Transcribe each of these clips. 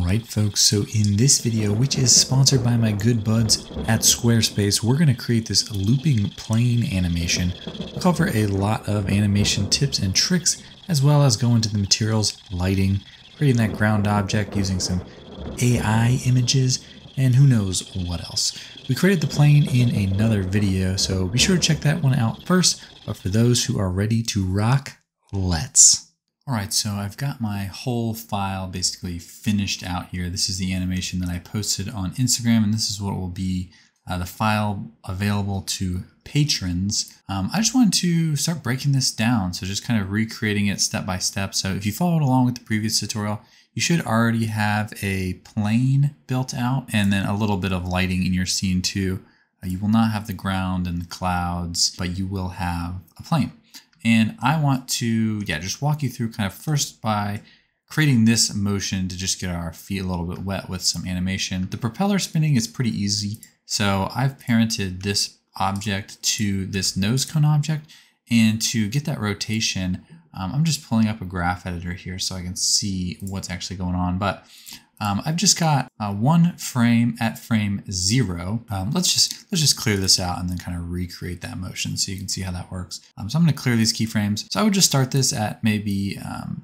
Alright folks, so in this video, which is sponsored by my good buds at Squarespace, we're going to create this looping plane animation. We'll cover a lot of animation tips and tricks, as well as go into the materials, lighting, creating that ground object using some AI images, and who knows what else. We created the plane in another video, so be sure to check that one out first, but for those who are ready to rock, let's. Alright, so I've got my whole file basically finished out here. This is the animation that I posted on Instagram, and this is what will be the file available to patrons. I just wanted to start breaking this down, so just kind of recreating it step by step. So if you followed along with the previous tutorial, you should already have a plane built out and then a little bit of lighting in your scene too. You will not have the ground and the clouds, but you will have a plane. And I want to, just walk you through kind of first by creating this motion to just get our feet a little bit wet with some animation. The propeller spinning is pretty easy. So I've parented this object to this nose cone object. And to get that rotation, I'm just pulling up a graph editor here so I can see what's actually going on. But I've just got one frame at frame 0. Let's just clear this out and then kind of recreate that motion so you can see how that works. So I'm going to clear these keyframes. So I would just start this at maybe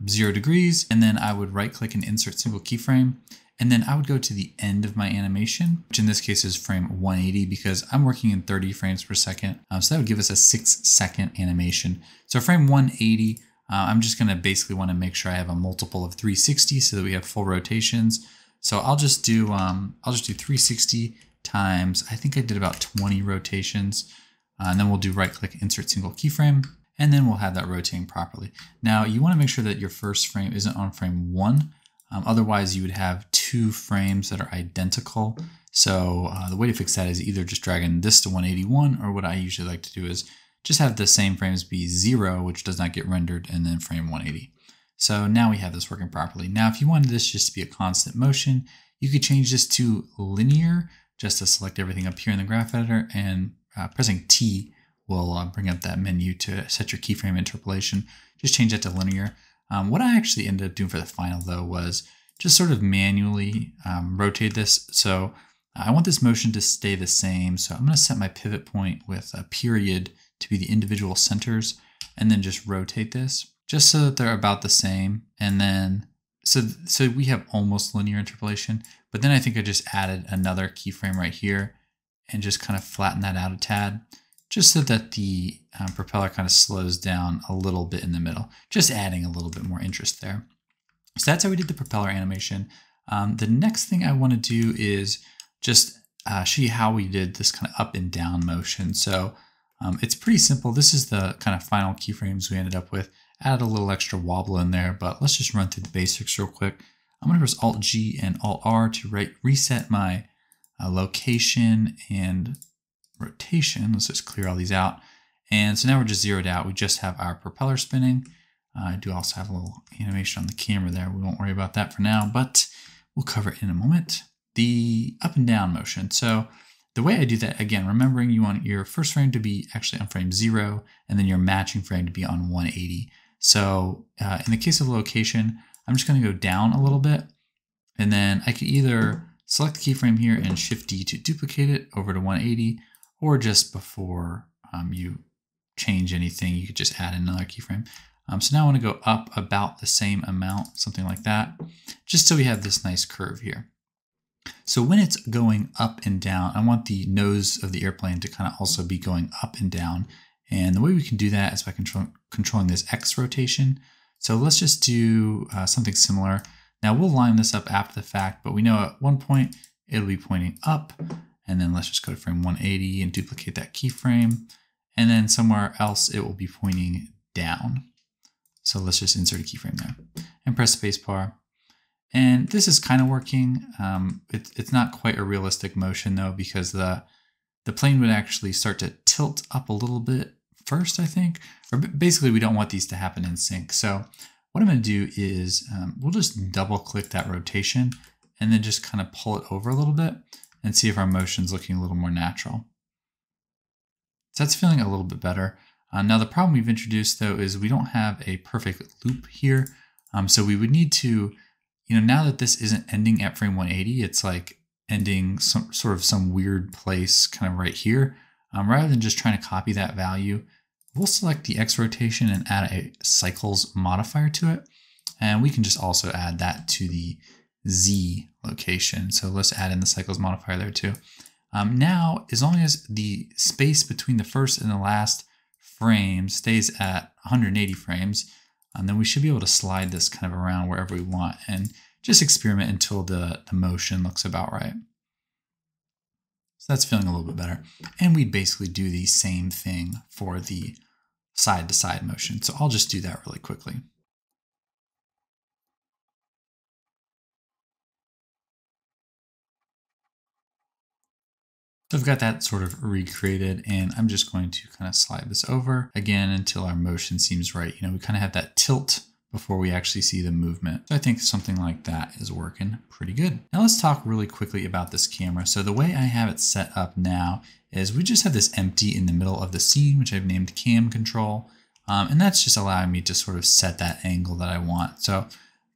0 degrees, and then I would right click and insert single keyframe. And then I would go to the end of my animation, which in this case is frame 180 because I'm working in 30 frames per second. So that would give us a 6-second animation. So frame 180, I'm just going to basically want to make sure I have a multiple of 360 so that we have full rotations. So I'll just do 360 times, I think I did about 20 rotations, and then we'll do right click, insert single keyframe, and then we'll have that rotating properly. Now you want to make sure that your first frame isn't on frame 1. Otherwise you would have 2 frames that are identical. So the way to fix that is either just dragging this to 181, or what I usually like to do is just have the same frames be 0, which does not get rendered, and then frame 180. So now we have this working properly. Now, if you wanted this just to be a constant motion, you could change this to linear, just to select everything up here in the graph editor, and pressing T will bring up that menu to set your keyframe interpolation. Just change that to linear. What I actually ended up doing for the final though was just sort of manually rotate this. So I want this motion to stay the same. So I'm going to set my pivot point with a period to be the individual centers, and then just rotate this just so that they're about the same. And then, so we have almost linear interpolation, but then I think I just added another keyframe right here and just kind of flatten that out a tad, just so that the propeller kind of slows down a little bit in the middle, just adding a little bit more interest there. So that's how we did the propeller animation. The next thing I want to do is just show you how we did this kind of up and down motion. So it's pretty simple. This is the kind of final keyframes we ended up with. Added a little extra wobble in there, but let's just run through the basics real quick. I'm going to press Alt G and Alt R to reset my location and rotation. Let's just clear all these out. And so now we're just zeroed out. We just have our propeller spinning. I do also have a little animation on the camera there. We won't worry about that for now, but we'll cover it in a moment. The up and down motion. So the way I do that, again, remembering you want your first frame to be actually on frame 0, and then your matching frame to be on 180. So in the case of location, I'm just going to go down a little bit, and then I could either select the keyframe here and Shift D to duplicate it over to 180, or just before you change anything, you could just add another keyframe. So now I want to go up about the same amount, something like that, just so we have this nice curve here. So when it's going up and down, I want the nose of the airplane to kind of also be going up and down. And the way we can do that is by controlling this X rotation. So let's just do something similar. Now we'll line this up after the fact, but we know at one point it'll be pointing up, and then let's just go to frame 180 and duplicate that keyframe. And then somewhere else it will be pointing down. So let's just insert a keyframe there and press spacebar. And this is kind of working. It's not quite a realistic motion though, because the plane would actually start to tilt up a little bit first, I think. Or basically we don't want these to happen in sync. So what I'm going to do is we'll just double click that rotation and then just kind of pull it over a little bit and see if our motion's looking a little more natural. So that's feeling a little bit better. Now the problem we've introduced though is we don't have a perfect loop here. So we would need to you know, now that this isn't ending at frame 180, it's like ending some weird place kind of right here. Rather than just trying to copy that value, we'll select the X rotation and add a cycles modifier to it. And we can just also add that to the Z location. So let's add in the cycles modifier there too. Now, as long as the space between the first and the last frame stays at 180 frames, then we should be able to slide this kind of around wherever we want and just experiment until the motion looks about right. So that's feeling a little bit better. And we'd basically do the same thing for the side-to-side motion. So I'll just do that really quickly. So I've got that sort of recreated, and I'm just going to kind of slide this over again until our motion seems right. You know, we kind of have that tilt before we actually see the movement. So I think something like that is working pretty good. Now let's talk really quickly about this camera. So the way I have it set up now is we just have this empty in the middle of the scene, which I've named cam control. And that's just allowing me to sort of set that angle that I want. So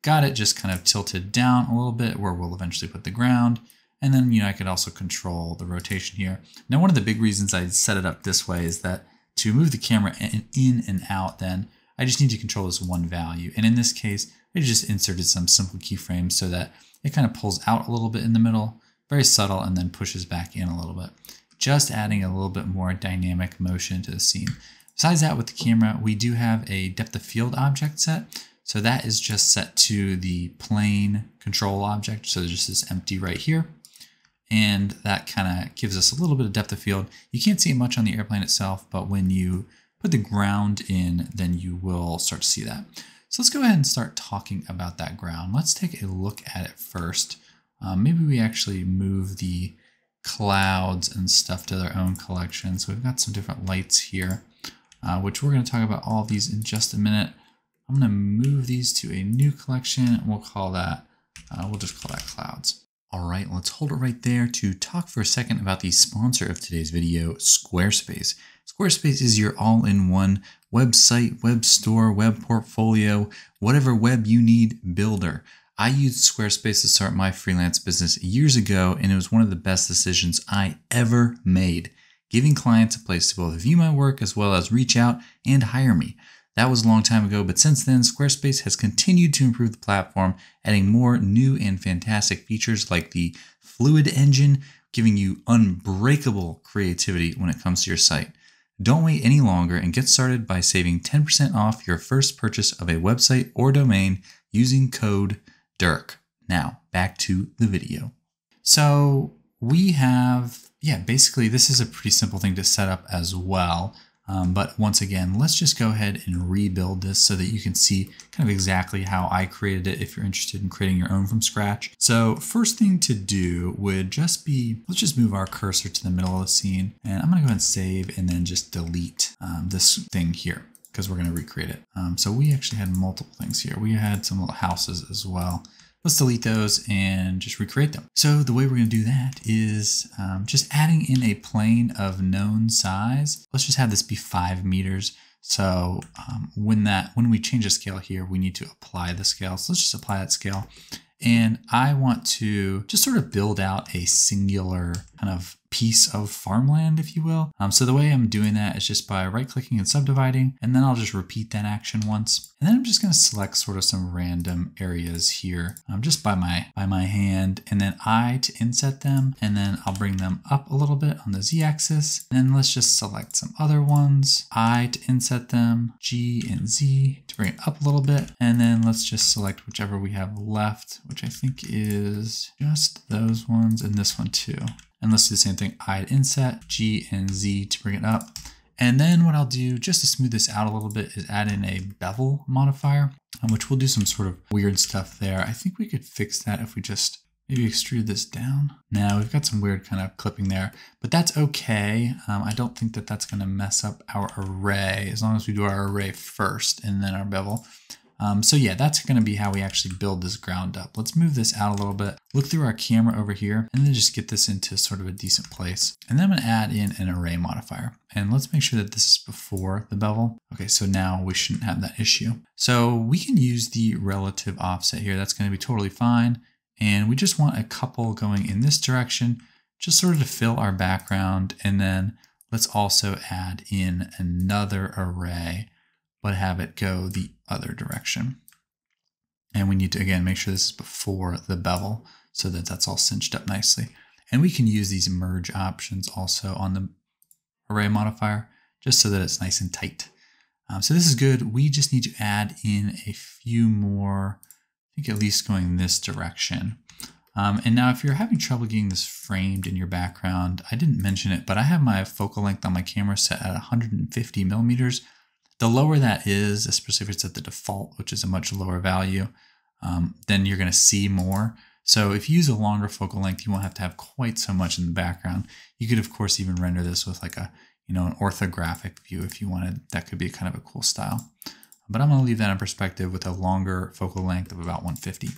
got it just kind of tilted down a little bit where we'll eventually put the ground. And then, you know, I could also control the rotation here. Now, one of the big reasons I set it up this way is that to move the camera in and out, then I just need to control this one value. And in this case, I just inserted some simple keyframes so that it kind of pulls out a little bit in the middle, very subtle, and then pushes back in a little bit, just adding a little bit more dynamic motion to the scene. Besides that, with the camera, we do have a depth of field object set. So that is just set to the plane control object. So there's just this empty right here. And that kind of gives us a little bit of depth of field. You can't see it much on the airplane itself, but when you put the ground in, then you will start to see that. So let's go ahead and start talking about that ground. Let's take a look at it first. Maybe we actually move the clouds and stuff to their own collection. So we've got some different lights here, which we're going to talk about all of these in just a minute. I'm going to move these to a new collection, and we'll just call that clouds. All right, let's hold it right there to talk for a second about the sponsor of today's video, Squarespace. Squarespace is your all-in-one website, web store, web portfolio, whatever web you need builder. I used Squarespace to start my freelance business years ago, and it was one of the best decisions I ever made, giving clients a place to both view my work as well as reach out and hire me. That was a long time ago, but since then, Squarespace has continued to improve the platform, adding more new and fantastic features like the Fluid Engine, giving you unbreakable creativity when it comes to your site. Don't wait any longer and get started by saving 10% off your first purchase of a website or domain using code DERRK. Now, back to the video. So we have, yeah, basically this is a pretty simple thing to set up as well. But once again, let's just go ahead and rebuild this so that you can see kind of exactly how I created it if you're interested in creating your own from scratch. So first thing to do would just be, let's just move our cursor to the middle of the scene. And I'm going to go ahead and save and then just delete this thing here because we're going to recreate it. So we actually had multiple things here. We had some little houses as well. Let's delete those and just recreate them. So the way we're going to do that is just adding in a plane of known size. Let's just have this be 5 meters. So when we change the scale here, we need to apply the scale. So let's just apply that scale. And I want to just sort of build out a singular kind of piece of farmland, if you will. So the way I'm doing that is just by right-clicking and subdividing, and then I'll just repeat that action once. And then I'm just going to select sort of some random areas here, just by my hand, and then I to inset them, and then I'll bring them up a little bit on the Z-axis. And then let's just select some other ones, I to inset them, G and Z to bring it up a little bit, and then let's just select whichever we have left, which I think is just those ones and this one too. And let's do the same thing, I to inset, G and Z to bring it up. And then what I'll do, just to smooth this out a little bit, is add in a bevel modifier, which will do some sort of weird stuff there. I think we could fix that if we just maybe extrude this down. Now we've got some weird kind of clipping there, but that's okay. I don't think that that's gonna mess up our array, as long as we do our array first and then our bevel. So yeah, that's going to be how we actually build this ground up. Let's move this out a little bit, look through our camera over here, and then just get this into sort of a decent place. And then I'm going to add in an array modifier. And let's make sure that this is before the bevel. Okay, so now we shouldn't have that issue. So we can use the relative offset here. That's going to be totally fine. And we just want a couple going in this direction, just sort of to fill our background. And then let's also add in another array, but have it go the other direction. And we need to, again, make sure this is before the bevel so that that's all cinched up nicely. And we can use these merge options also on the array modifier, just so that it's nice and tight. So this is good. We just need to add in a few more, I think at least going this direction. And now if you're having trouble getting this framed in your background, I didn't mention it, but I have my focal length on my camera set at 150 millimeters. The lower that is, especially if it's at the default, which is a much lower value, then you're going to see more. So if you use a longer focal length, you won't have to have quite so much in the background. You could, of course, even render this with like a, you know, an orthographic view if you wanted. That could be kind of a cool style. But I'm going to leave that in perspective with a longer focal length of about 150.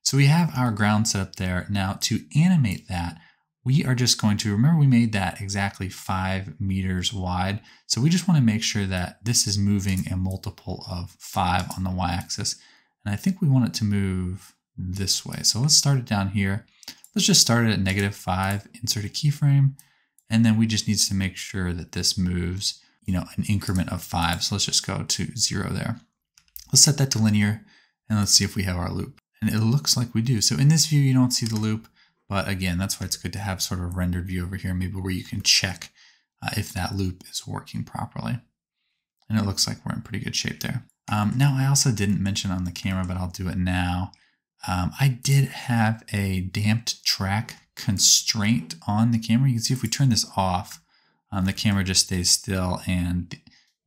So we have our ground set up there. Now to animate that, we are just going to, remember we made that exactly 5 meters wide. So we just want to make sure that this is moving a multiple of 5 on the y-axis. And I think we want it to move this way. So let's start it down here. Let's just start it at -5, insert a keyframe. And then we just need to make sure that this moves, you know, an increment of 5. So let's just go to 0 there. Let's set that to linear and let's see if we have our loop. And it looks like we do. So in this view, you don't see the loop, but again, that's why it's good to have sort of a rendered view over here, maybe where you can check if that loop is working properly. And it looks like we're in pretty good shape there. Now I also didn't mention on the camera, but I'll do it now. I did have a damped track constraint on the camera. You can see if we turn this off, the camera just stays still and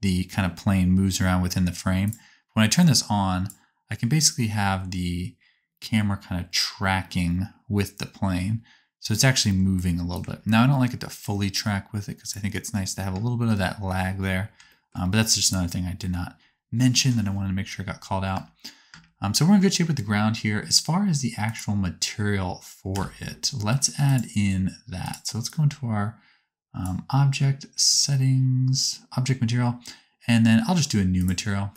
the kind of plane moves around within the frame. When I turn this on, I can basically have the camera kind of tracking with the plane. So it's actually moving a little bit. Now I don't like it to fully track with it because I think it's nice to have a little bit of that lag there. But that's just another thing I did not mention that I wanted to make sure I got called out. So we're in good shape with the ground here. As far as the actual material for it, let's add in that. So let's go into our object settings, object material, and then I'll just do a new material.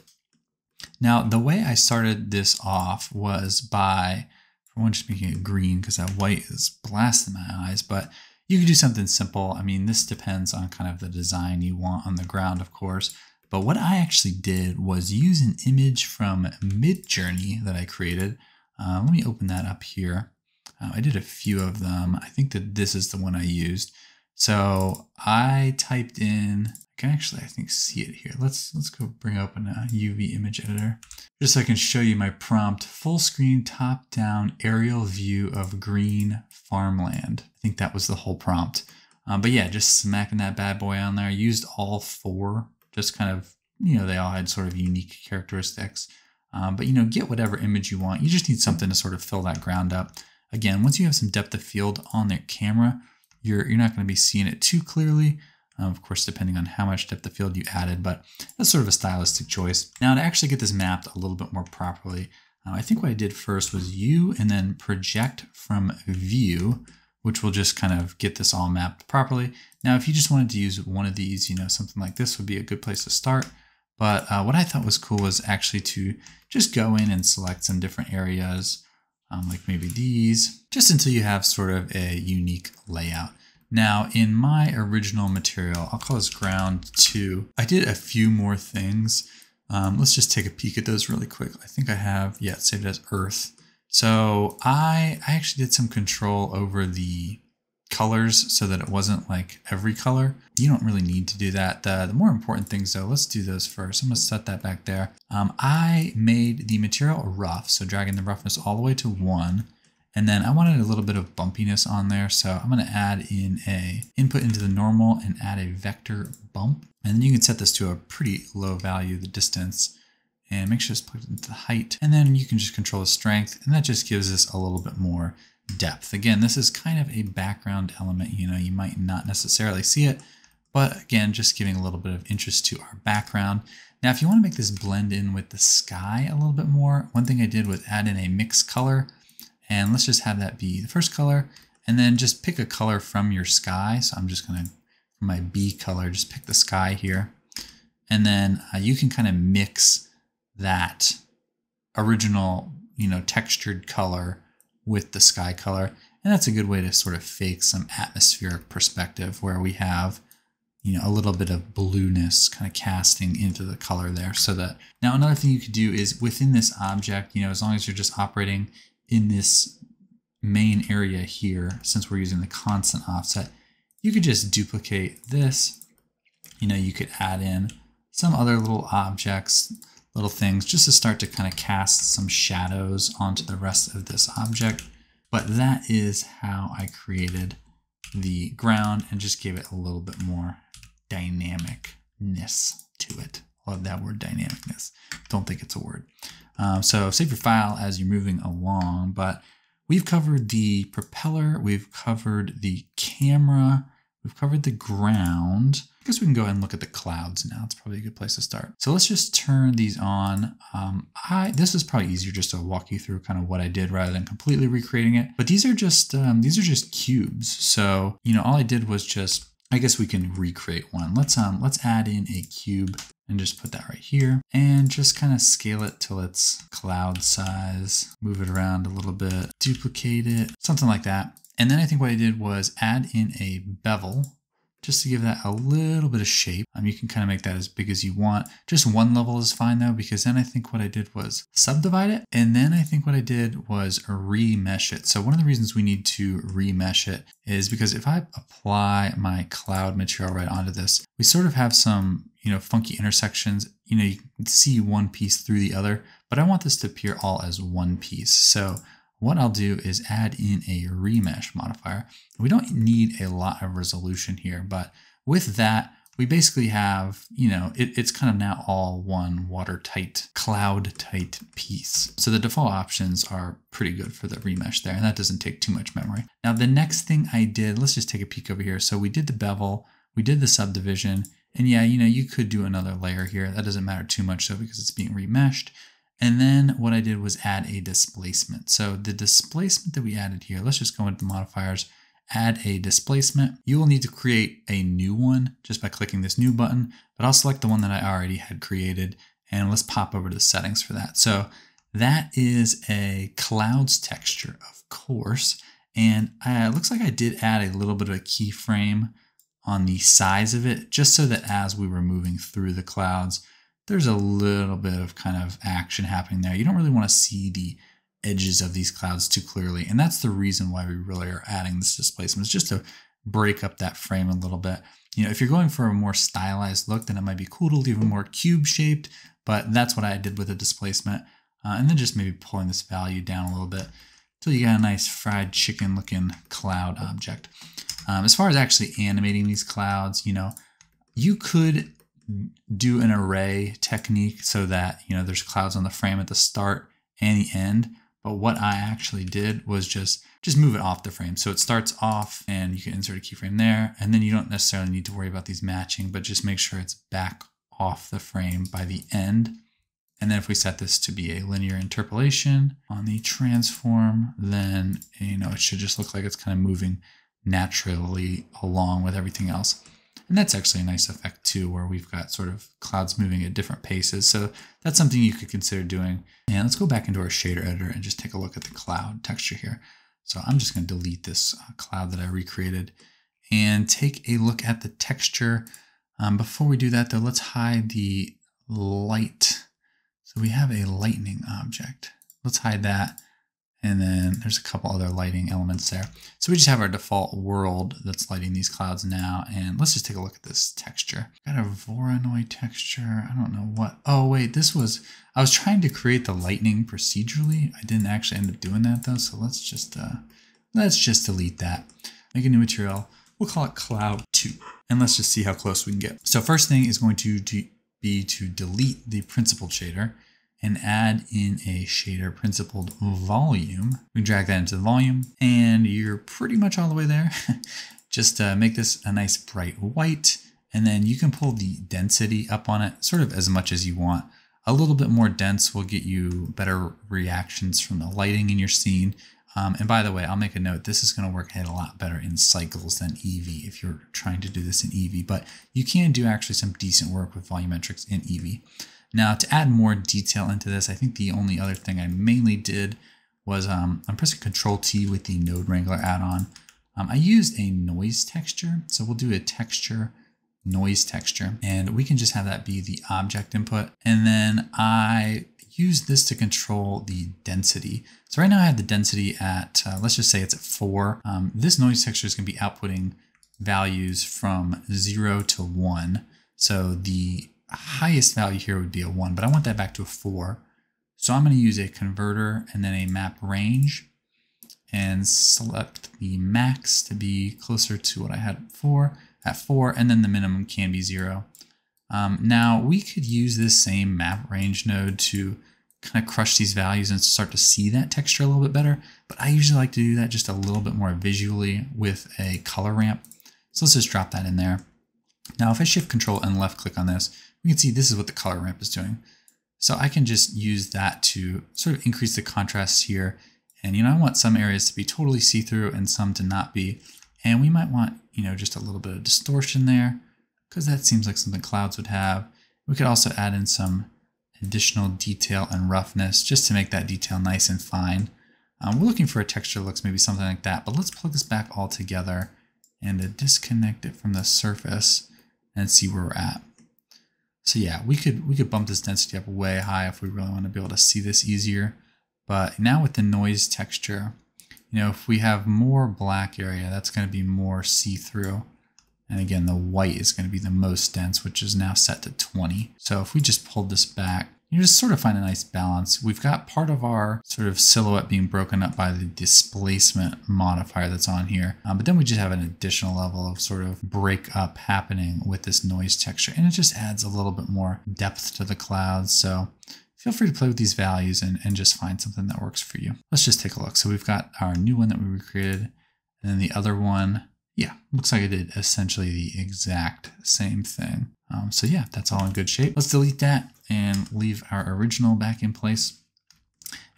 Now, the way I started this off was by, for one, just making it green because that white is blasting my eyes, but you can do something simple. I mean, this depends on kind of the design you want on the ground, of course. But what I actually did was use an image from Midjourney that I created. Let me open that up here. I did a few of them. I think that this is the one I used. So I typed in, I can actually, I think, see it here. Let's go bring open a UV image editor just so I can show you my prompt. Full screen, top down, aerial view of green farmland. I think that was the whole prompt. But yeah, just smacking that bad boy on there. I used all 4. Just kind of, you know, they all had sort of unique characteristics, but, you know, get whatever image you want. You just need something to sort of fill that ground up. Again, once you have some depth of field on their camera, you're not going to be seeing it too clearly. Of course, depending on how much depth of field you added, but that's sort of a stylistic choice. Now to actually get this mapped a little bit more properly, I think what I did first was U and then project from view, which will just kind of get this all mapped properly. Now, if you just wanted to use one of these, you know, something like this would be a good place to start. But what I thought was cool was actually to just go in and select some different areas, like maybe these, just until you have sort of a unique layout. Now, in my original material, I'll call this ground 2. I did a few more things. Let's just take a peek at those really quick. I think I have, yeah, it's saved as Earth. So I actually did some control over the colors so that it wasn't like every color. You don't really need to do that. The more important things though, let's do those first. I'm gonna set that back there. I made the material rough, so dragging the roughness all the way to 1. And then I wanted a little bit of bumpiness on there. So I'm gonna add in a input into the normal and add a vector bump. And then you can set this to a pretty low value, the distance. And make sure it's plugged into the height. And then you can just control the strength. And that just gives us a little bit more depth. Again, this is kind of a background element. You know, you might not necessarily see it, but again, just giving a little bit of interest to our background. Now, if you want to make this blend in with the sky a little bit more, one thing I did was add in a mix color, and let's just have that be the first color, and then just pick a color from your sky. So I'm just going to, for my B color, just pick the sky here, and then you can kind of mix that original, you know, textured color with the sky color. And that's a good way to sort of fake some atmospheric perspective where we have, you know, a little bit of blueness kind of casting into the color there. So that now another thing you could do is within this object, you know, as long as you're just operating in this main area here, since we're using the constant offset, you could just duplicate this. You know, you could add in some other little objects, little things, just to start to kind of cast some shadows onto the rest of this object. But that is how I created the ground and just gave it a little bit more dynamicness to it. Love that word, dynamicness. Don't think it's a word. So save your file as you're moving along, but we've covered the propeller, we've covered the camera, we've covered the ground. I guess we can go ahead and look at the clouds now. It's probably a good place to start. So let's just turn these on. This is probably easier just to walk you through kind of what I did rather than completely recreating it. But these are just cubes. So, you know, all I did was just, I guess we can recreate one. Let's add in a cube and just put that right here and just kind of scale it till it's cloud size, move it around a little bit, duplicate it, something like that. And then I think what I did was add in a bevel just to give that a little bit of shape. You can kind of make that as big as you want. Just one level is fine though, because then I think what I did was subdivide it. And then I think what I did was remesh it. So one of the reasons we need to remesh it is because if I apply my cloud material right onto this, we sort of have some, you know, funky intersections. You know, you can see one piece through the other, but I want this to appear all as one piece. So what I'll do is add in a remesh modifier. We don't need a lot of resolution here, but with that, we basically have, you know, it's kind of now all one watertight, cloud-tight piece. So the default options are pretty good for the remesh there, and that doesn't take too much memory. Now, the next thing I did, let's just take a peek over here. So we did the bevel, we did the subdivision, and yeah, you know, you could do another layer here. That doesn't matter too much though, because it's being remeshed. And then what I did was add a displacement. So the displacement that we added here, let's just go into the modifiers, add a displacement. You will need to create a new one just by clicking this new button, but I'll select the one that I already had created and let's pop over to the settings for that. So that is a clouds texture, of course. And it looks like I did add a little bit of a keyframe on the size of it, just so that as we were moving through the clouds, there's a little bit of kind of action happening there. You don't really want to see the edges of these clouds too clearly. And that's the reason why we really are adding this displacement, is just to break up that frame a little bit. You know, if you're going for a more stylized look, then it might be cool to leave it more cube shaped, but that's what I did with the displacement. And then just maybe pulling this value down a little bit till you got a nice fried chicken looking cloud object. As far as actually animating these clouds, you know, you could do an array technique so that, you know, there's clouds on the frame at the start and the end. But what I actually did was just move it off the frame. So it starts off and you can insert a keyframe there. And then you don't necessarily need to worry about these matching, but just make sure it's back off the frame by the end. And then if we set this to be a linear interpolation on the transform, then, you know, it should just look like it's kind of moving naturally along with everything else. And that's actually a nice effect too, where we've got sort of clouds moving at different paces. So that's something you could consider doing. And let's go back into our shader editor and just take a look at the cloud texture here. So I'm just going to delete this cloud that I recreated and take a look at the texture. Before we do that though, let's hide the light. So we have a lightning object. Let's hide that. And then there's a couple other lighting elements there. So we just have our default world that's lighting these clouds now. And let's just take a look at this texture. Got a Voronoi texture. I don't know what. Oh, wait, this was, I was trying to create the lightning procedurally. I didn't actually end up doing that though. So let's just delete that. Make a new material. We'll call it Cloud 2. And let's just see how close we can get. So first thing is going to be to delete the principal shader and add in a shader principled volume. We drag that into the volume and you're pretty much all the way there. Just make this a nice bright white And then you can pull the density up on it sort of as much as you want. A little bit more dense will get you better reactions from the lighting in your scene. And by the way, I'll make a note, this is going to work a lot better in Cycles than Eevee if you're trying to do this in Eevee, but you can do actually some decent work with volumetrics in Eevee. Now to add more detail into this, I think the only other thing I mainly did was I'm pressing Control-T with the Node Wrangler add-on. I used a noise texture, so we'll do a texture, noise texture, and we can just have that be the object input. And then I use this to control the density. So right now I have the density at, let's just say it's at 4. This noise texture is going to be outputting values from 0 to 1. So the highest value here would be a 1, but I want that back to a 4. So I'm going to use a converter and then a map range and select the max to be closer to what I had before at 4, and then the minimum can be 0. Now we could use this same map range node to kind of crush these values and start to see that texture a little bit better, but I usually like to do that just a little bit more visually with a color ramp. So let's just drop that in there. Now if I shift control and left click on this, we can see this is what the color ramp is doing. So I can just use that to sort of increase the contrast here. And you know, I want some areas to be totally see-through and some to not be. And we might want, you know, just a little bit of distortion there, because that seems like something clouds would have. We could also add in some additional detail and roughness just to make that detail nice and fine. We're looking for a texture looks, maybe something like that, but let's plug this back all together and disconnect it from the surface and see where we're at. So yeah, we could bump this density up way high if we really want to be able to see this easier. But now with the noise texture, you know, if we have more black area, that's going to be more see-through. And again, the white is going to be the most dense, which is now set to 20. So if we just pulled this back, you just sort of find a nice balance. We've got part of our sort of silhouette being broken up by the displacement modifier that's on here. But then we just have an additional level of sort of break up happening with this noise texture. And it just adds a little bit more depth to the clouds. So feel free to play with these values and just find something that works for you. Let's just take a look. So we've got our new one that we recreated, and then the other one. Yeah, looks like I did essentially the exact same thing. So yeah, that's all in good shape. Let's delete that and leave our original back in place.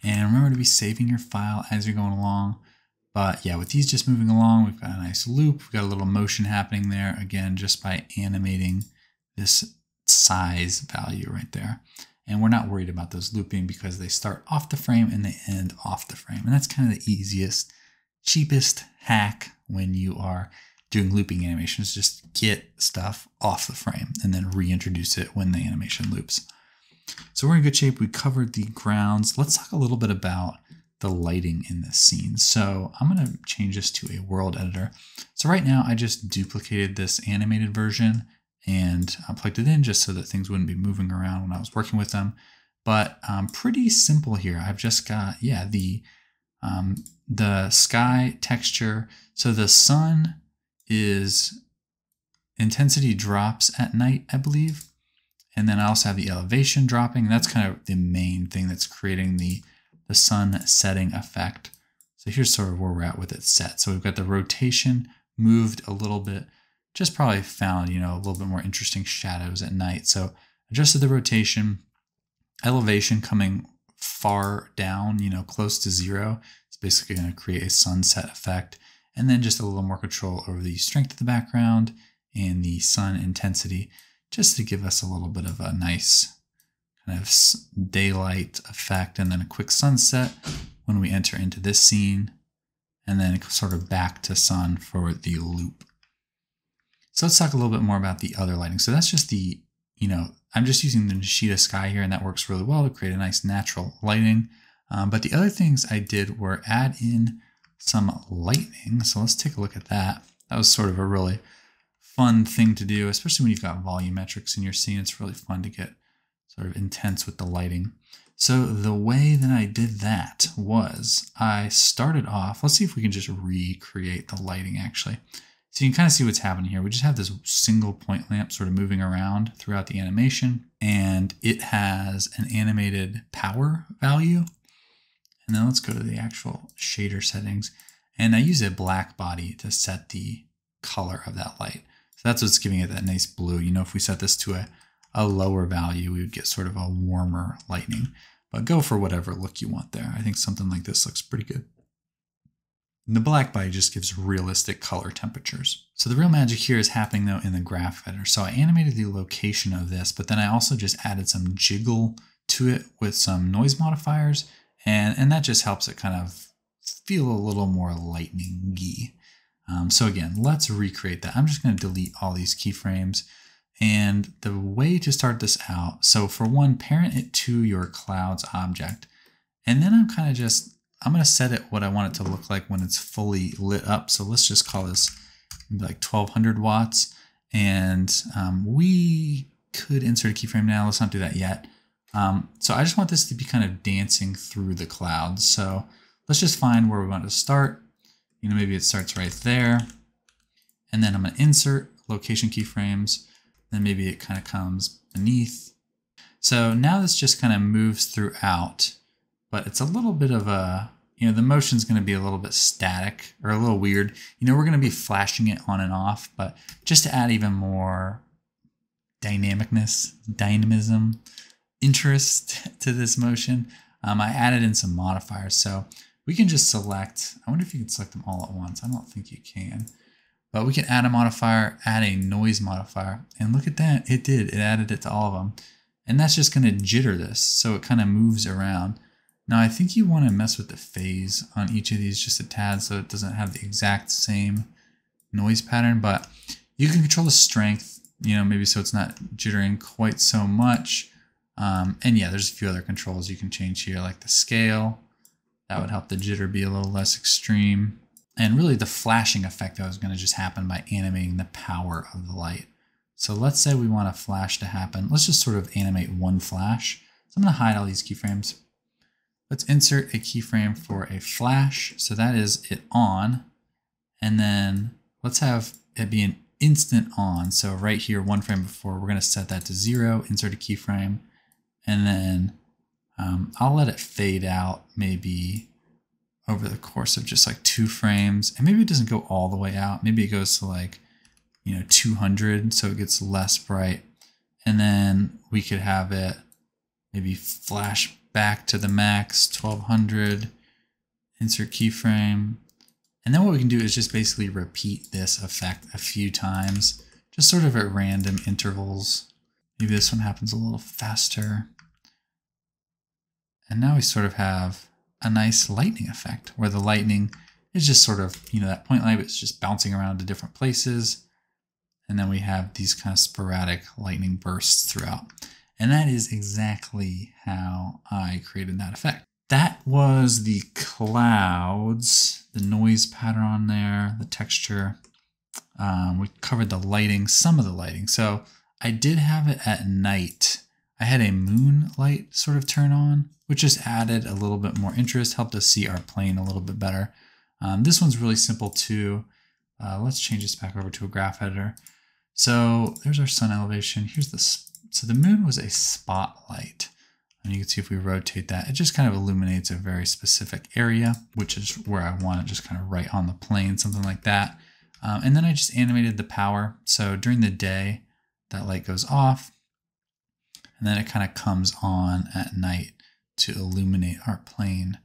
And remember to be saving your file as you're going along. But yeah, with these just moving along, we've got a nice loop. We've got a little motion happening there, again, just by animating this size value right there. And we're not worried about those looping because they start off the frame and they end off the frame. And that's kind of the easiest, cheapest hack when you are doing looping animations, just get stuff off the frame and then reintroduce it when the animation loops. So we're in good shape. We covered the grounds. Let's talk a little bit about the lighting in this scene. So I'm going to change this to a world editor. So right now I just duplicated this animated version and I plugged it in just so that things wouldn't be moving around when I was working with them. But pretty simple here. I've just got, yeah, the sky texture. So the sun is intensity drops at night, I believe. And then I also have the elevation dropping. That's kind of the main thing that's creating the sun setting effect. So here's sort of where we're at with it set. So we've got the rotation moved a little bit, just probably found, you know, a little bit more interesting shadows at night. So adjusted the rotation, elevation coming far down, you know, close to 0. It's basically going to create a sunset effect, and then just a little more control over the strength of the background and the sun intensity, just to give us a little bit of a nice kind of daylight effect, and then a quick sunset when we enter into this scene, and then sort of back to sun for the loop. So let's talk a little bit more about the other lighting. So that's just the, you know, I'm just using the Nishita Sky here, and that works really well to create a nice natural lighting. But the other things I did were add in some lightning. So let's take a look at that. That was sort of a really fun thing to do, especially when you've got volumetrics in your scene. It's really fun to get sort of intense with the lighting. So the way that I did that was I started off, let's see if we can just recreate the lighting actually. So you can kind of see what's happening here. We just have this single point lamp sort of moving around throughout the animation, and it has an animated power value. And then let's go to the actual shader settings. And I use a black body to set the color of that light. So So that's what's giving it that nice blue. You know, if we set this to a lower value, we would get sort of a warmer lightning. But go for whatever look you want there. I think something like this looks pretty good. And the black body just gives realistic color temperatures. So the real magic here is happening though in the graph editor. So I animated the location of this, but then I also just added some jiggle to it with some noise modifiers, and that just helps it kind of feel a little more lightning-y. So again, let's recreate that. I'm just going to delete all these keyframes. And the way to start this out, so for one, parent it to your clouds object. And then I'm going to set it what I want it to look like when it's fully lit up. So let's just call this like 1200 watts. And we could insert a keyframe now. Let's not do that yet. So I just want this to be kind of dancing through the clouds. So let's just find where we want to start. You know, maybe it starts right there. And then I'm going to insert location keyframes. Then maybe it kind of comes beneath. So now this just kind of moves throughout. But it's a little bit of a, you know, the motion's going to be a little bit static or a little weird. You know, we're going to be flashing it on and off, but just to add even more dynamicness, dynamism, interest to this motion, I added in some modifiers. So we can just select, I wonder if you can select them all at once. I don't think you can, but we can add a modifier, add a noise modifier, and look at that, it did. It added it to all of them. And that's just going to jitter this. So it kind of moves around. Now I think you want to mess with the phase on each of these just a tad so it doesn't have the exact same noise pattern, but you can control the strength, you know, maybe so it's not jittering quite so much. And yeah, there's a few other controls you can change here, like the scale. That would help the jitter be a little less extreme. And really the flashing effect that was going to just happen by animating the power of the light. So let's say we want a flash to happen. Let's just sort of animate one flash. So I'm going to hide all these keyframes. Let's insert a keyframe for a flash. So that is it on. And then let's have it be an instant on. So right here, one frame before, we're going to set that to 0, insert a keyframe. And then I'll let it fade out maybe over the course of just like 2 frames. And maybe it doesn't go all the way out. Maybe it goes to like, you know, 200. So it gets less bright. And then we could have it maybe flash back to the max, 1200, insert keyframe. And then what we can do is just basically repeat this effect a few times, just sort of at random intervals. Maybe this one happens a little faster. And now we sort of have a nice lightning effect where the lightning is just sort of, you know, that point light, but it's just bouncing around to different places. And then we have these kind of sporadic lightning bursts throughout. And that is exactly how I created that effect. That was the clouds, the noise pattern on there, the texture. We covered the lighting, some of the lighting. So I did have it at night. I had a moon light sort of turn on, which just added a little bit more interest, helped us see our plane a little bit better. This one's really simple too. Let's change this back over to a graph editor. So there's our sun elevation. Here's the So the moon was a spotlight, and you can see if we rotate that, it just kind of illuminates a very specific area, which is where I want it, just kind of right on the plane, something like that. And then I just animated the power. So during the day, that light goes off, and then it kind of comes on at night to illuminate our plane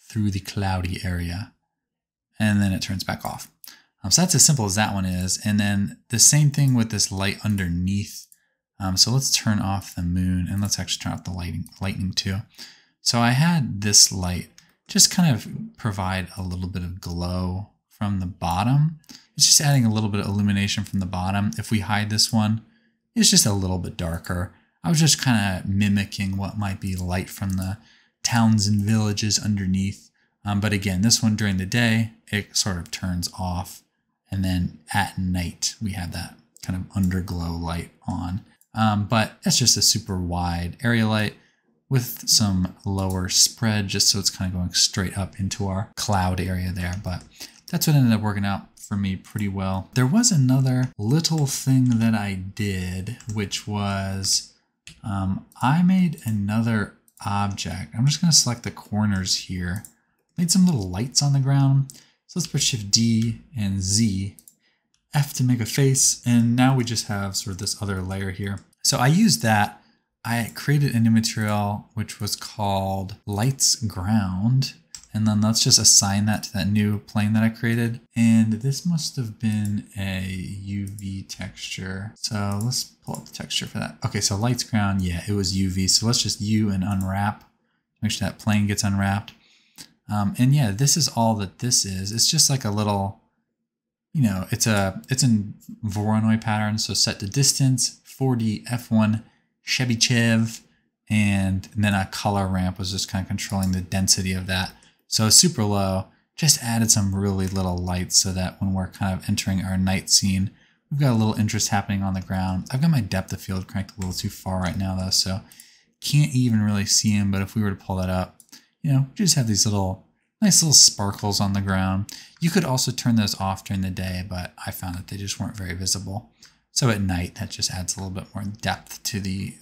through the cloudy area, and then it turns back off. So that's as simple as that one is. And then the same thing with this light underneath. So let's turn off the moon, and let's actually turn off the lightning too. So I had this light just kind of provide a little bit of glow from the bottom. It's just adding a little bit of illumination from the bottom. If we hide this one, it's just a little bit darker. I was just kind of mimicking what might be light from the towns and villages underneath. But again, this one during the day, it sort of turns off. And then at night, we have that kind of underglow light on. But that's just a super wide area light with some lower spread, just so it's kind of going straight up into our cloud area there. But that's what ended up working out for me pretty well. There was another little thing that I did, which was I made another object. I'm just going to select the corners here. Made some little lights on the ground. So let's put Shift D and Z. F to make a face, and now we just have sort of this other layer here. So I used that. I created a new material which was called Lights Ground, and then let's just assign that to that new plane that I created. And this must have been a UV texture. So let's pull up the texture for that. Okay, so Lights Ground, yeah, it was UV. So let's just U and unwrap. Make sure that plane gets unwrapped. And yeah, this is all that this is. It's just like a little, you know, it's in Voronoi pattern. So set to distance, 4D, F1, Chebyshev, and then a color ramp was just kind of controlling the density of that. So super low, just added some really little lights so that when we're kind of entering our night scene, we've got a little interest happening on the ground. I've got my depth of field cranked a little too far right now though, so can't even really see him, but if we were to pull that up, you know, just have these little, nice little sparkles on the ground. You could also turn those off during the day, but I found that they just weren't very visible. So at night, that just adds a little bit more depth to the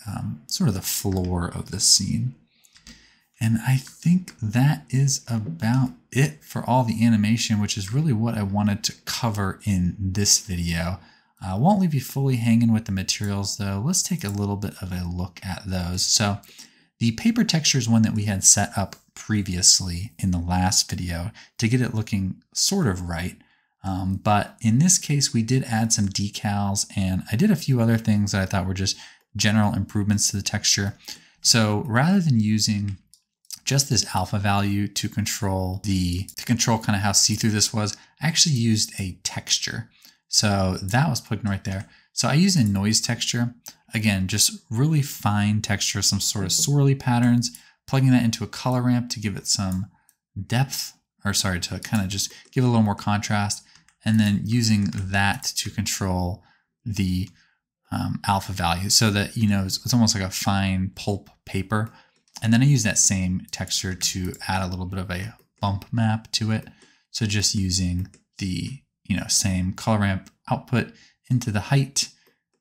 sort of the floor of the scene. And I think that is about it for all the animation, which is really what I wanted to cover in this video. I won't leave you fully hanging with the materials though. Let's take a little bit of a look at those. So the paper texture is one that we had set up previously in the last video to get it looking sort of right. But in this case, we did add some decals, and I did a few other things that I thought were just general improvements to the texture. So rather than using just this alpha value to control kind of how see-through this was, I actually used a texture. So that was plugged in right there. So I used a noise texture. Again, just really fine texture, some sort of swirly patterns, plugging that into a color ramp to give it some depth, or sorry, to kind of just give it a little more contrast, and then using that to control the alpha value so that, you know, it's almost like a fine pulp paper. And then I use that same texture to add a little bit of a bump map to it. So just using the, you know, same color ramp output into the height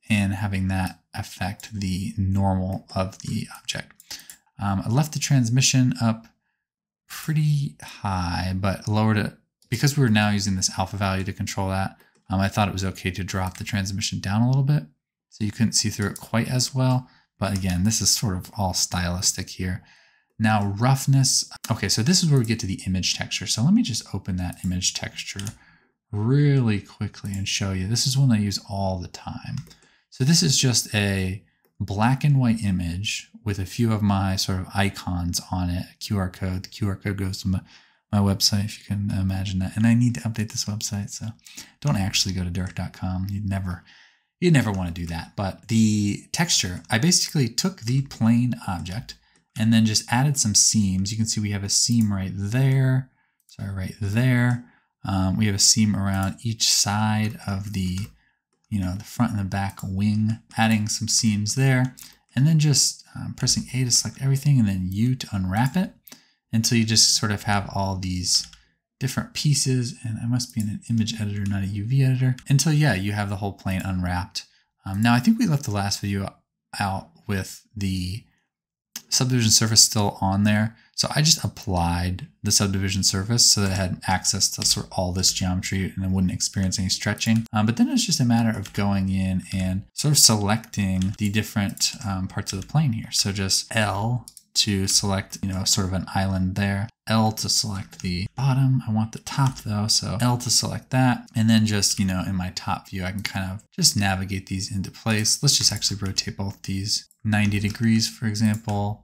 and having that affect the normal of the object. I left the transmission up pretty high, but lowered it because we were now using this alpha value to control that. I thought it was okay to drop the transmission down a little bit so you couldn't see through it quite as well. But again, this is sort of all stylistic here. Now roughness. Okay, so this is where we get to the image texture. So let me just open that image texture really quickly and show you. This is one I use all the time. So this is just a black and white image with a few of my sort of icons on it, a QR code. The QR code goes to my website, if you can imagine that. And I need to update this website, so don't actually go to DERRK.COM. You'd never want to do that. But the texture, I basically took the plain object and then just added some seams. You can see we have a seam right there. Sorry, right there. We have a seam around each side of the, you know, the front and the back wing, adding some seams there, and then just pressing A to select everything and then U to unwrap it until you just sort of have all these different pieces. And I must be in an image editor, not a UV editor, until, yeah, you have the whole plane unwrapped. Now I think we left the last video out with the subdivision surface still on there. So I just applied the subdivision surface so that it had access to sort of all this geometry and I wouldn't experience any stretching. But then it's just a matter of going in and sort of selecting the different parts of the plane here. So just L to select, you know, sort of an island there. L to select the bottom. I want the top though, so L to select that. And then just, you know, in my top view, I can kind of just navigate these into place. Let's just actually rotate both these 90 degrees, for example.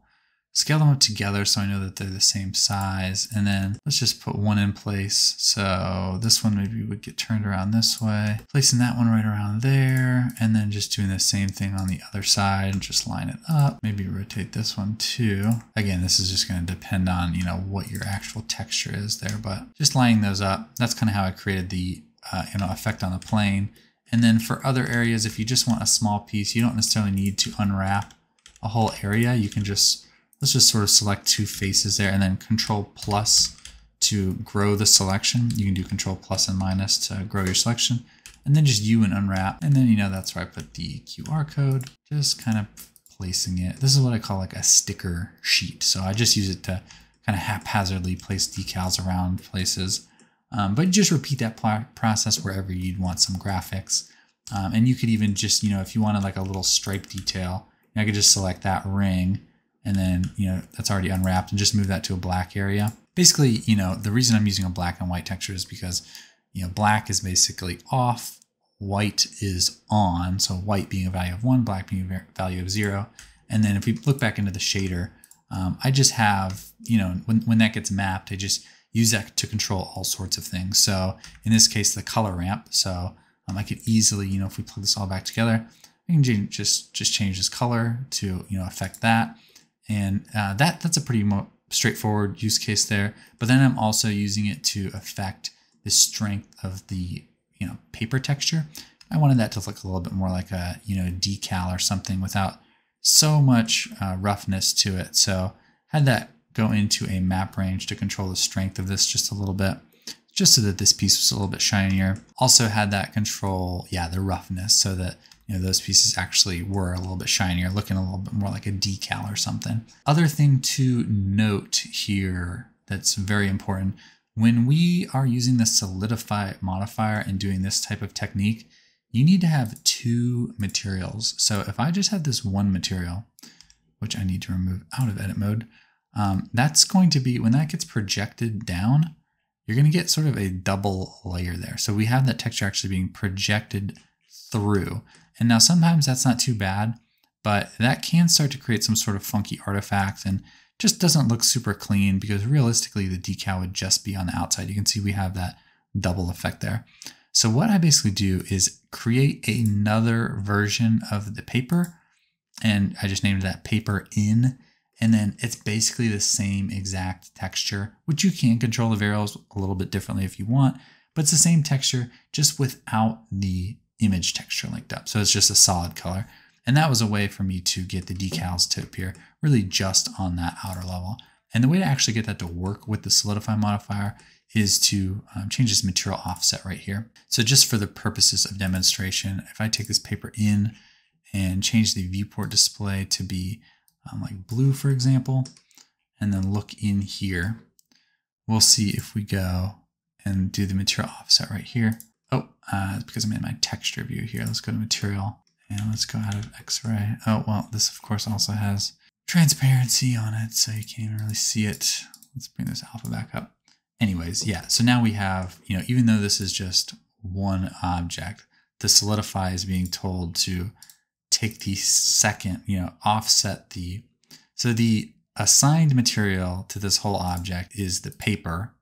Scale them up together so I know that they're the same size. And then let's just put one in place. So this one maybe would get turned around this way. Placing that one right around there. And then just doing the same thing on the other side and just line it up. Maybe rotate this one too. Again, this is just going to depend on, you know, what your actual texture is there. But just lining those up. That's kind of how I created the you know, effect on the plane. And then for other areas, if you just want a small piece, you don't necessarily need to unwrap a whole area. You can just... let's just sort of select two faces there and then Control+ to grow the selection. You can do Control+ and minus to grow your selection, and then just U and unwrap. And then, you know, that's where I put the QR code, just kind of placing it. This is what I call like a sticker sheet. So I just use it to kind of haphazardly place decals around places. But just repeat that process wherever you'd want some graphics. And you could even just, if you wanted like a little stripe detail, I could just select that ring and then, that's already unwrapped and just move that to a black area. Basically, the reason I'm using a black and white texture is because, black is basically off, white is on. So white being a value of 1, black being a value of 0. And then if we look back into the shader, I just have, when that gets mapped, I just use that to control all sorts of things. So in this case, the color ramp. So I could easily, if we plug this all back together, I can just change this color to, affect that. And that's a pretty straightforward use case there. But then I'm also using it to affect the strength of the, paper texture. I wanted that to look a little bit more like a, decal or something without so much roughness to it. So had that go into a map range to control the strength of this just a little bit, just so that this piece was a little bit shinier. Also had that control, the roughness, so that those pieces actually were a little bit shinier, looking a little bit more like a decal or something. Other thing to note here that's very important, when we are using the Solidify modifier and doing this type of technique, you need to have two materials. So if I just have this one material, which I need to remove out of edit mode, that's going to be, when that gets projected down, you're going to get sort of a double layer there. So we have that texture actually being projected through. And now sometimes that's not too bad, but that can start to create some sort of funky artifact and just doesn't look super clean, because realistically the decal would just be on the outside. You can see we have that double effect there. So what I basically do is create another version of the paper, and I just named that paper in, and then it's basically the same exact texture, which you can control the variables a little bit differently if you want, but it's the same texture just without the image texture linked up. So it's just a solid color. And that was a way for me to get the decals to appear really just on that outer level. And the way to actually get that to work with the Solidify modifier is to change this material offset right here. So just for the purposes of demonstration, if I take this paper in and change the viewport display to be like blue, for example, and then look in here, we'll see if we go and do the material offset right here. Oh, because I'm in my texture view here. Let's go to material and let's go out of X-ray. Oh, well, this of course also has transparency on it, so you can't even really see it. Let's bring this alpha back up. Anyways, yeah, so now we have, even though this is just one object, the Solidify is being told to take the second, offset the, so the assigned material to this whole object is the paper.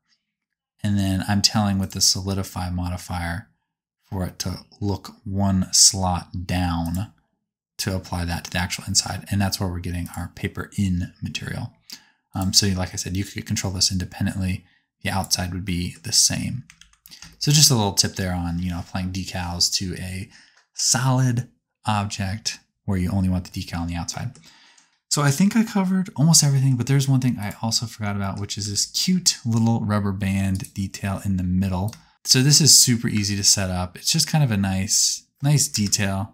And then I'm telling with the Solidify modifier for it to look one slot down to apply that to the actual inside. And that's where we're getting our paper in material. So like I said, you could control this independently. The outside would be the same. So just a little tip there on, applying decals to a solid object where you only want the decal on the outside. So I think I covered almost everything, but there's one thing I also forgot about, which is this cute little rubber band detail in the middle. So this is super easy to set up. It's just kind of a nice detail,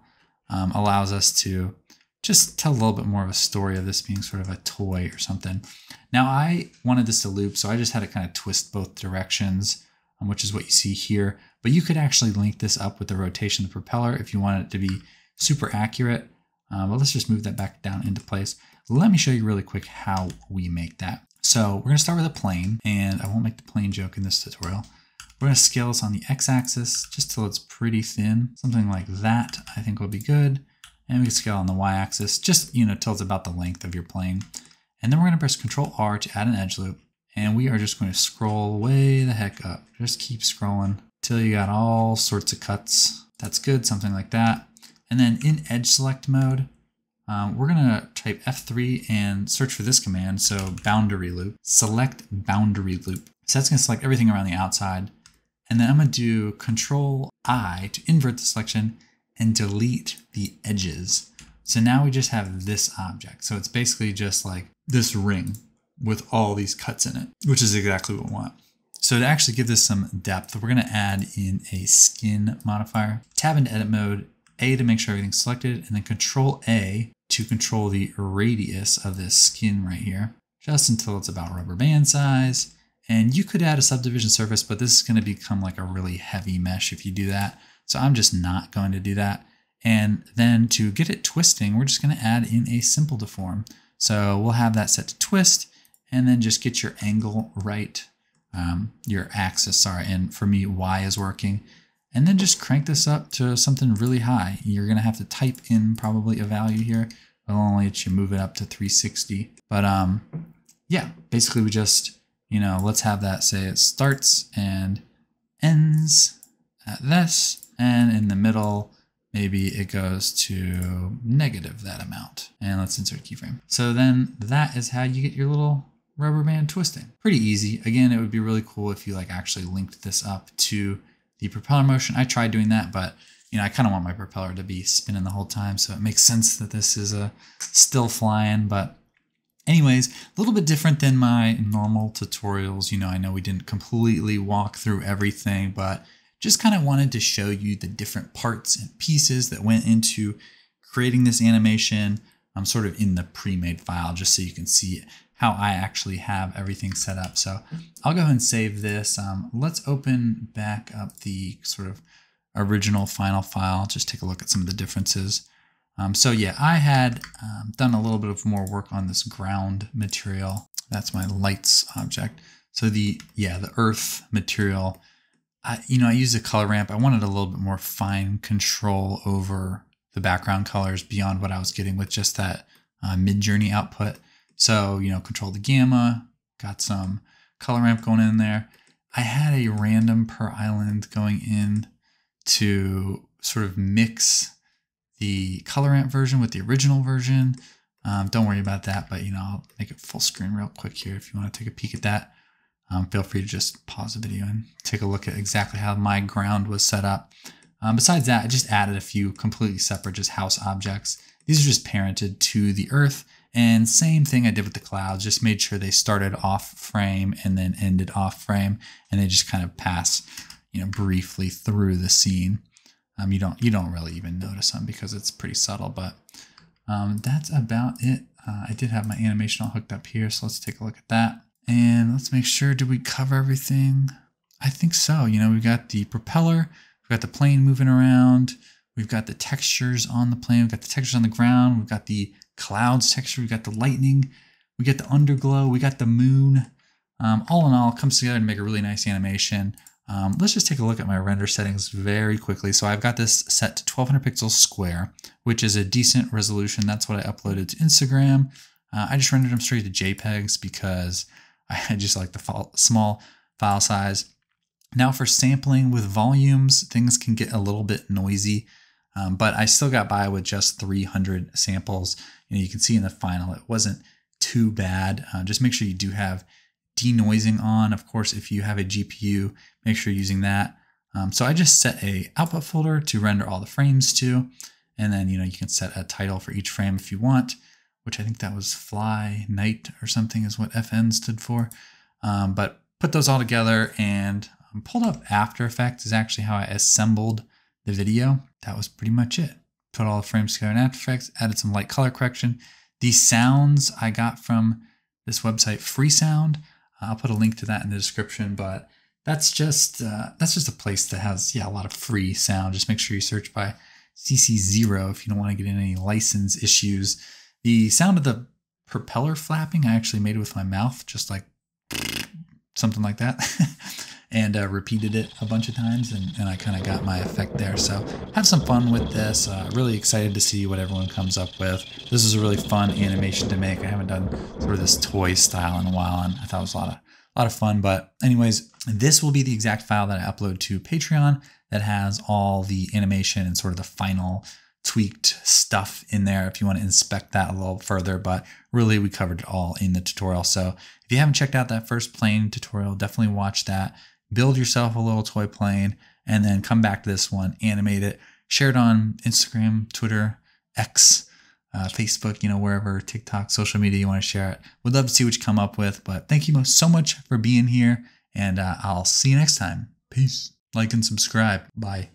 allows us to just tell a little bit more of a story of this being sort of a toy or something. Now I wanted this to loop, so I just had it kind of twist both directions, which is what you see here. But you could actually link this up with the rotation of the propeller if you want it to be super accurate. But let's just move that back down into place. Let me show you really quick how we make that. So we're gonna start with a plane, and I won't make the plane joke in this tutorial. We're gonna scale this on the x-axis just till it's pretty thin. Something like that I think will be good. And we can scale on the y-axis just, till it's about the length of your plane. And then we're gonna press Control-R to add an edge loop. And we are just going to scroll way the heck up. Just keep scrolling till you got all sorts of cuts. That's good, something like that. And then in edge select mode, we're gonna type F3 and search for this command. So boundary loop, select boundary loop. So that's gonna select everything around the outside. And then I'm gonna do Control I to invert the selection and delete the edges. So now we just have this object. So it's basically just like this ring with all these cuts in it, which is exactly what we want. So to actually give this some depth, we're gonna add in a skin modifier, tab into edit mode, A to make sure everything's selected, and then Control A to control the radius of this skin right here, just until it's about rubber band size. And you could add a subdivision surface, but this is going to become like a really heavy mesh if you do that. So I'm just not going to do that. And then to get it twisting, we're just going to add in a simple deform. So we'll have that set to twist and then just get your angle right, your axis, sorry. And for me, Y is working. And then just crank this up to something really high. You're going to have to type in probably a value here. It'll only let you move it up to 360. But yeah, basically we just, you know, let's have that say it starts and ends at this, and in the middle, maybe it goes to negative that amount. And let's insert keyframe. So then that is how you get your little rubber band twisting. Pretty easy. Again, it would be really cool if you like actually linked this up to the propeller motion. I tried doing that, but you know, I kind of want my propeller to be spinning the whole time. So it makes sense that this is a still flying, but anyways, a little bit different than my normal tutorials. You know, I know we didn't completely walk through everything, but just kind of wanted to show you the different parts and pieces that went into creating this animation. I'm sort of in the pre-made file just so you can see how I actually have everything set up. So I'll go ahead and save this. Let's open back up the sort of original final file. Just take a look at some of the differences. So yeah, I had done a little bit of more work on this ground material. That's my lights object. So the earth material, you know, I used a color ramp. I wanted a little bit more fine control over the background colors beyond what I was getting with just that Midjourney output. So, you know, control the gamma, got some color ramp going in there. I had a random per island going in to sort of mix the color ramp version with the original version. Don't worry about that, but you know, I'll make it full screen real quick here. If you want to take a peek at that, feel free to just pause the video and take a look at exactly how my ground was set up. Besides that, I just added a few completely separate just house objects. These are just parented to the earth, and same thing I did with the clouds, just made sure they started off frame and then ended off frame, and they just kind of pass, you know, briefly through the scene. You don't really even notice them because it's pretty subtle, but that's about it. I did have my animation all hooked up here, so let's take a look at that. And let's make sure, did we cover everything? I think so. You know, we've got the propeller, we've got the plane moving around, we've got the textures on the plane, we've got the textures on the ground, we've got the clouds texture, we've got the lightning, we got the underglow, we got the moon. All in all, it comes together to make a really nice animation. Let's just take a look at my render settings very quickly. So I've got this set to 1200 pixels square, which is a decent resolution. That's what I uploaded to Instagram. I just rendered them straight to JPEGs because I just like the small file size. Now for sampling with volumes, things can get a little bit noisy, but I still got by with just 300 samples. You know, you can see in the final, it wasn't too bad. Just make sure you do have denoising on. Of course, if you have a GPU, make sure you're using that. So I just set a output folder to render all the frames to, and then, you know, you can set a title for each frame if you want, which I think that was fly night or something is what FN stood for. But put those all together and pulled up After Effects is actually how I assembled the video. That was pretty much it. Put all the frames together in After Effects, added some light color correction. The sounds I got from this website, Free Sound. I'll put a link to that in the description, but that's just a place that has, yeah, a lot of free sound. Just make sure you search by CC0 if you don't want to get in any license issues. The sound of the propeller flapping I actually made with my mouth, just like something like that, and repeated it a bunch of times, and I kind of got my effect there. So have some fun with this. Really excited to see what everyone comes up with. This is a really fun animation to make. I haven't done sort of this toy style in a while, and I thought it was a lot of fun. But anyways, this will be the exact file that I upload to Patreon that has all the animation and sort of the final tweaked stuff in there if you want to inspect that a little further, but really we covered it all in the tutorial. So if you haven't checked out that first plane tutorial, definitely watch that. Build yourself a little toy plane and then come back to this one, animate it, share it on Instagram, Twitter, X, Facebook, you know, wherever, TikTok, social media you want to share it. Would love to see what you come up with, but thank you so much for being here, and I'll see you next time. Peace. Like and subscribe. Bye.